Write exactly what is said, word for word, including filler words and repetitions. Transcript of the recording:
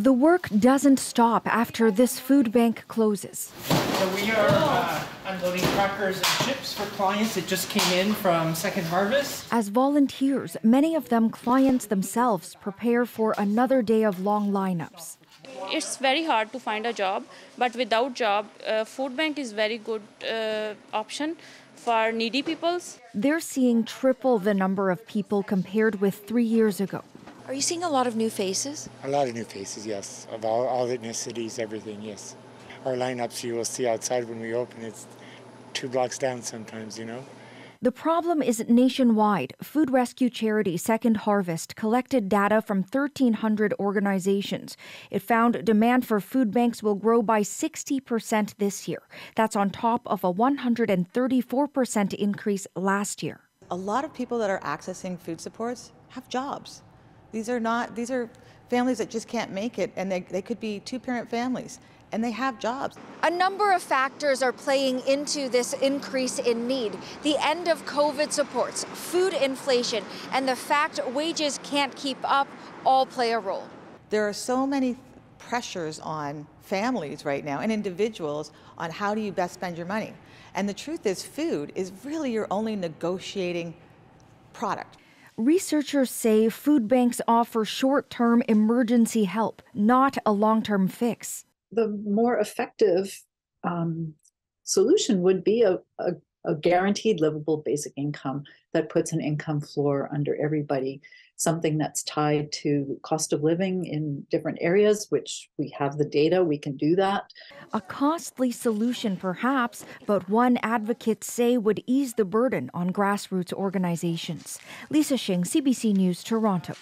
The work doesn't stop after this food bank closes. So we are uh, unloading crackers and chips for clients that just came in from Second Harvest. As volunteers, many of them clients themselves, prepare for another day of long lineups. It's very hard to find a job, but without job, uh, food bank is very good uh, option for needy peoples. They're seeing triple the number of people compared with three years ago. Are you seeing a lot of new faces? A lot of new faces, yes, of all, all ethnicities, everything, yes. Our lineups you will see outside when we open, it's two blocks down sometimes, you know. The problem is nationwide. Food rescue charity Second Harvest collected data from thirteen hundred organizations. It found demand for food banks will grow by sixty percent this year. That's on top of a one hundred thirty-four percent increase last year. A lot of people that are accessing food supports have jobs. These are not, these are families that just can't make it, and they, they could be two-parent families, and they have jobs. A number of factors are playing into this increase in need. The end of COVID supports, food inflation, and the fact wages can't keep up all play a role. There are so many pressures on families right now and individuals on how do you best spend your money. And the truth is, food is really your only negotiating product. Researchers say food banks offer short-term emergency help, not a long-term fix. The more effective um, solution would be a, a, a guaranteed livable basic income that puts an income floor under everybody, something that's tied to cost of living in different areas, which we have the data, we can do that. A costly solution perhaps, but one advocates say would ease the burden on grassroots organizations. Lisa Xing, C B C News, Toronto.